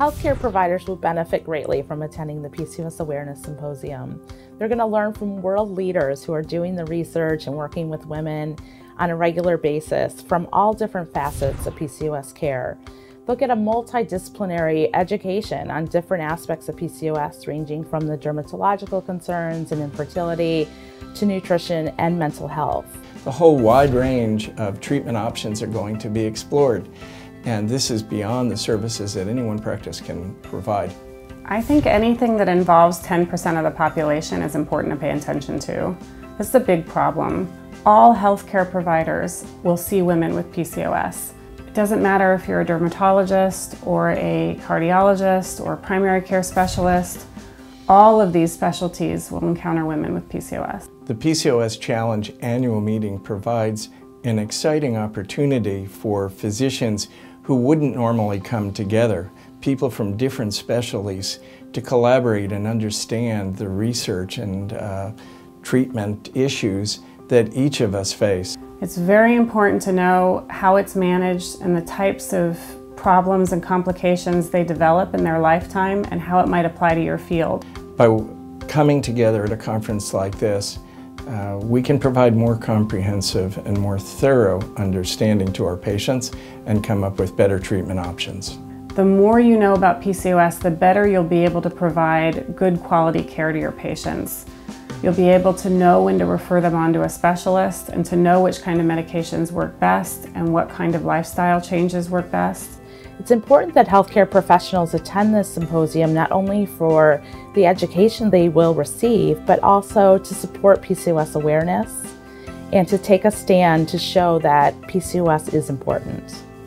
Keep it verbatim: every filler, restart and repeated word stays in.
Healthcare providers will benefit greatly from attending the P C O S Awareness Symposium. They're going to learn from world leaders who are doing the research and working with women on a regular basis from all different facets of P C O S care. They'll get a multidisciplinary education on different aspects of P C O S, ranging from the dermatological concerns and infertility to nutrition and mental health. The whole wide range of treatment options are going to be explored. And this is beyond the services that any one practice can provide. I think anything that involves ten percent of the population is important to pay attention to. This is a big problem. All healthcare providers will see women with P C O S. It doesn't matter if you're a dermatologist or a cardiologist or a primary care specialist. All of these specialties will encounter women with P C O S. The P C O S Challenge Annual Meeting provides an exciting opportunity for physicians who wouldn't normally come together, people from different specialties, to collaborate and understand the research and uh, treatment issues that each of us face. It's very important to know how it's managed and the types of problems and complications they develop in their lifetime and how it might apply to your field. By coming together at a conference like this, Uh, we can provide more comprehensive and more thorough understanding to our patients and come up with better treatment options. The more you know about P C O S, the better you'll be able to provide good quality care to your patients. You'll be able to know when to refer them on to a specialist and to know which kind of medications work best and what kind of lifestyle changes work best. It's important that healthcare professionals attend this symposium not only for the education they will receive, but also to support P C O S awareness and to take a stand to show that P C O S is important.